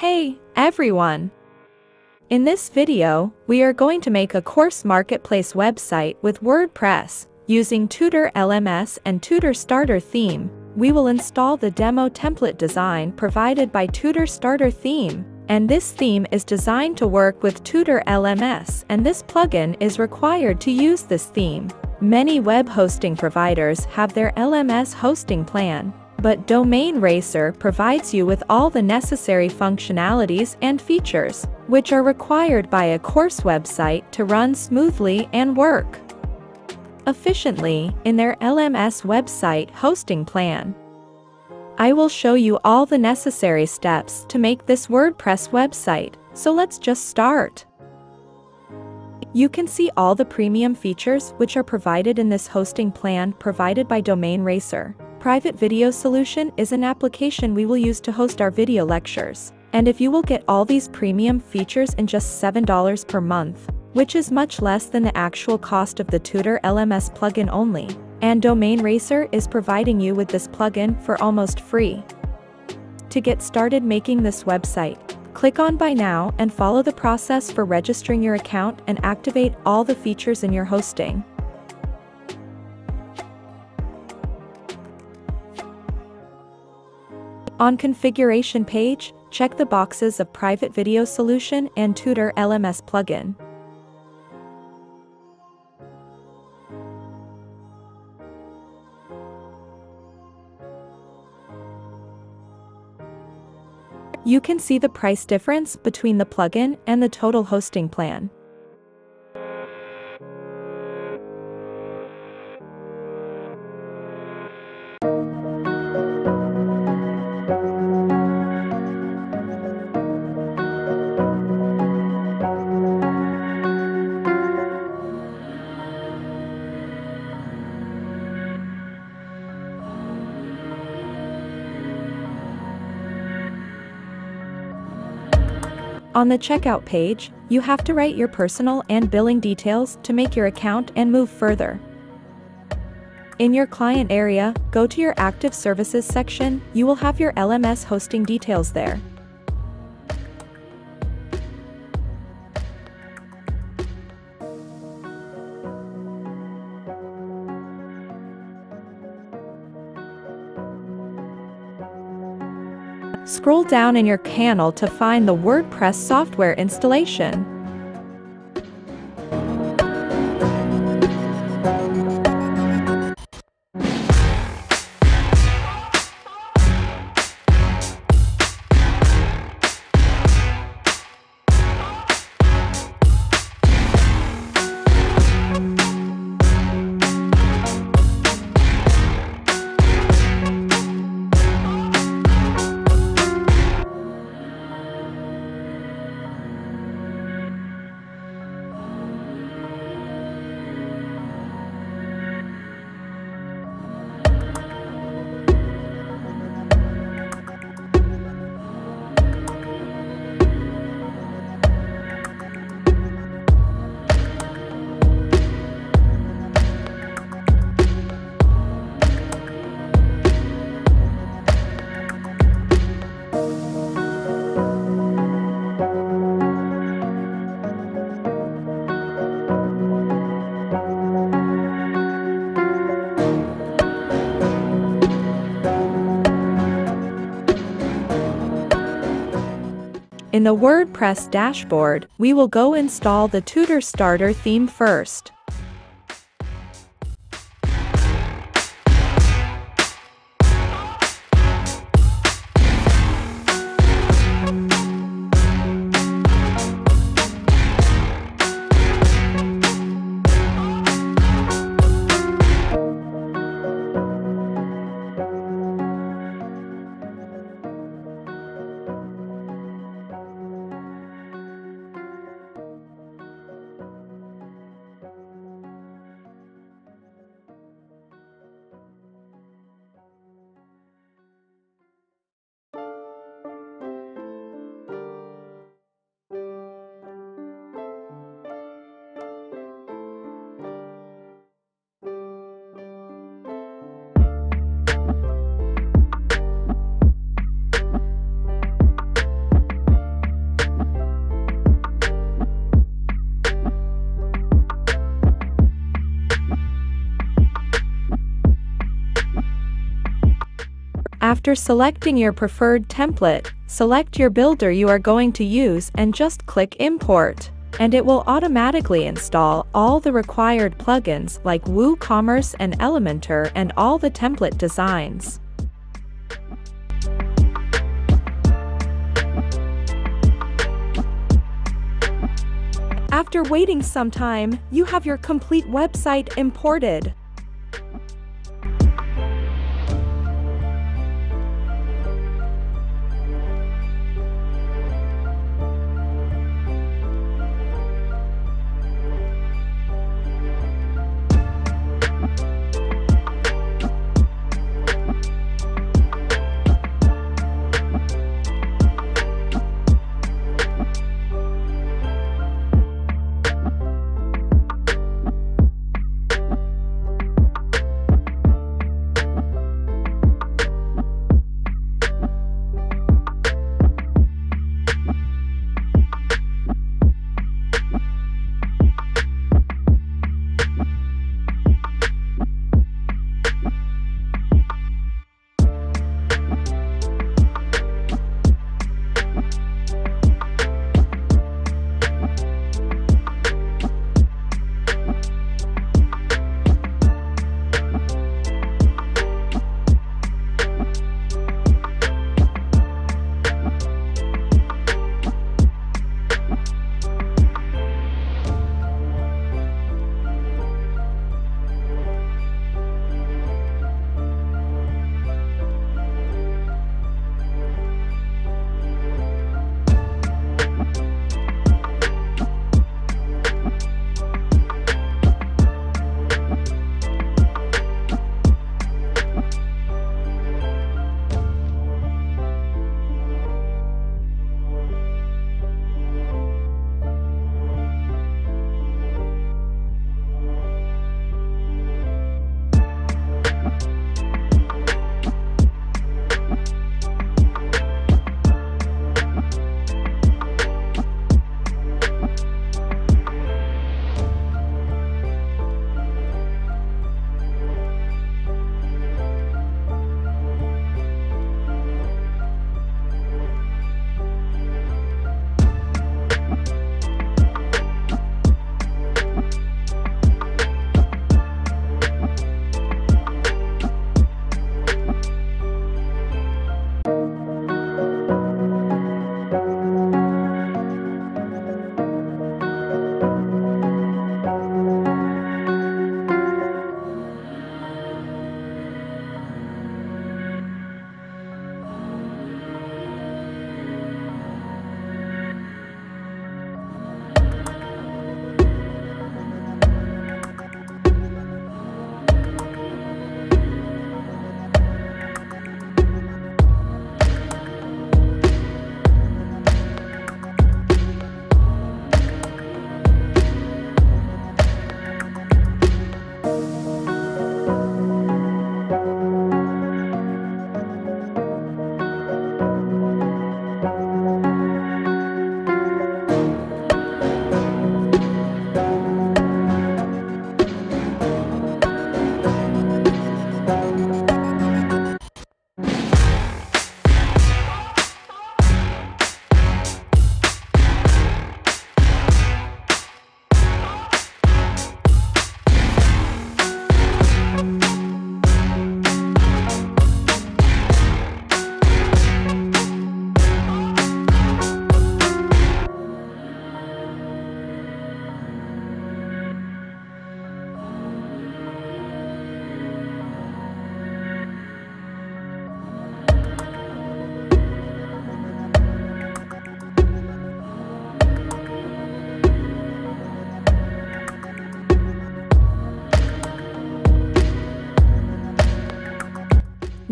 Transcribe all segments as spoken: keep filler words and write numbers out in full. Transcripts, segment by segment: Hey, everyone! In this video, we are going to make a course marketplace website with WordPress. Using Tutor L M S and Tutor Starter Theme, we will install the demo template design provided by Tutor Starter Theme, and this theme is designed to work with Tutor L M S, and this plugin is required to use this theme. Many web hosting providers have their L M S hosting plan, but DomainRacer provides you with all the necessary functionalities and features, which are required by a course website to run smoothly and work efficiently in their L M S website hosting plan. I will show you all the necessary steps to make this WordPress website, so let's just start. You can see all the premium features which are provided in this hosting plan provided by DomainRacer. Private Video Solution is an application we will use to host our video lectures, and if you will get all these premium features in just seven dollars per month, which is much less than the actual cost of the Tutor L M S plugin only, and DomainRacer is providing you with this plugin for almost free. To get started making this website, click on Buy Now and follow the process for registering your account and activate all the features in your hosting. On configuration page, check the boxes of Private Video Solution and Tutor L M S plugin. You can see the price difference between the plugin and the total hosting plan. On the checkout page, you have to write your personal and billing details to make your account and move further. In your client area, go to your Active Services section. You will have your L M S hosting details there. Scroll down in your panel to find the WordPress software installation. In the WordPress dashboard, we will go install the Tutor Starter theme first. After selecting your preferred template, select your builder you are going to use and just click Import, and it will automatically install all the required plugins like WooCommerce and Elementor and all the template designs. After waiting some time, you have your complete website imported.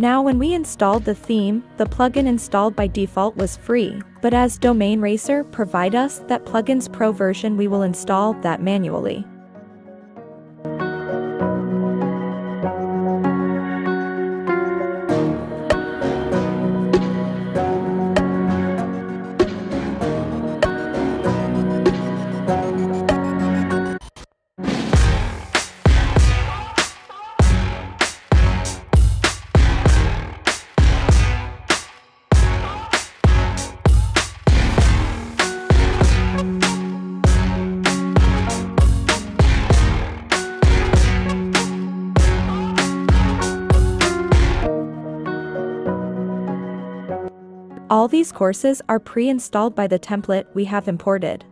Now when we installed the theme, the plugin installed by default was free, but as DomainRacer provide us that plugins pro version, we will install that manually. All these courses are pre-installed by the template we have imported.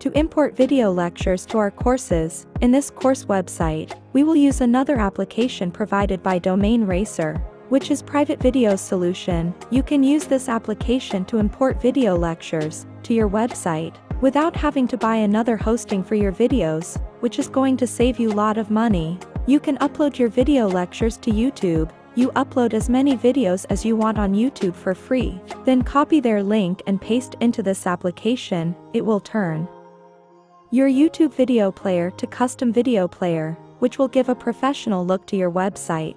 To import video lectures to our courses, in this course website, we will use another application provided by DomainRacer, which is Private Video Solution. You can use this application to import video lectures to your website without having to buy another hosting for your videos, which is going to save you a lot of money. You can upload your video lectures to YouTube. You upload as many videos as you want on YouTube for free, then copy their link and paste into this application. It will turn your YouTube video player to custom video player, which will give a professional look to your website.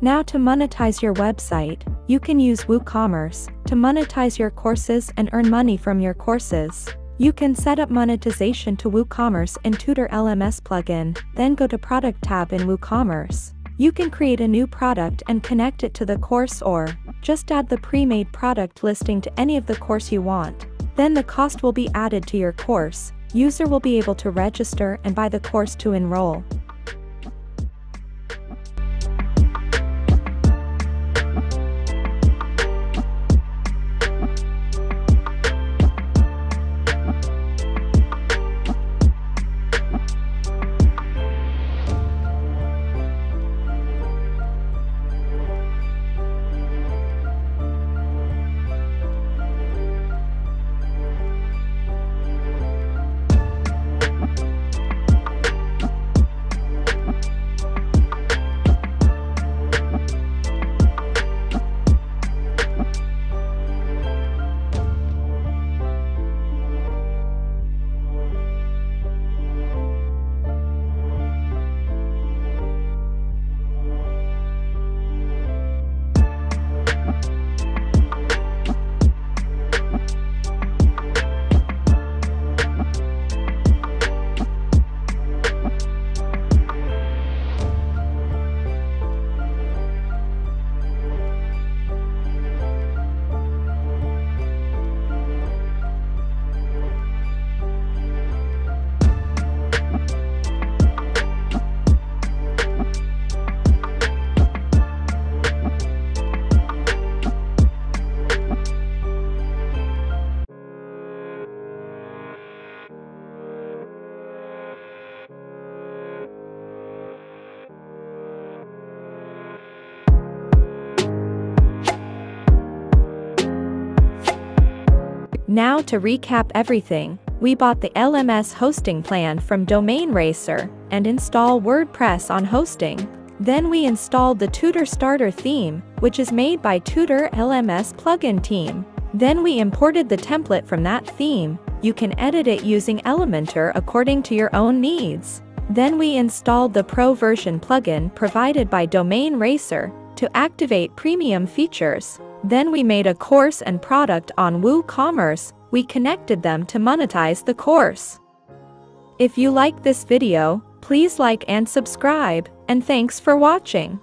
Now to monetize your website, you can use WooCommerce to monetize your courses and earn money from your courses. You can set up monetization to WooCommerce in Tutor L M S plugin, then go to Product tab in WooCommerce. You can create a new product and connect it to the course or just add the pre-made product listing to any of the course you want. Then the cost will be added to your course. User will be able to register and buy the course to enroll. Now to recap everything, we bought the L M S hosting plan from DomainRacer and install WordPress on hosting. Then we installed the Tutor Starter Theme, which is made by Tutor L M S plugin team. Then we imported the template from that theme. You can edit it using Elementor according to your own needs. Then we installed the Pro version plugin provided by DomainRacer to activate premium features. Then we made a course and product on WooCommerce. We connected them to monetize the course. If you like this video, please like and subscribe, and thanks for watching.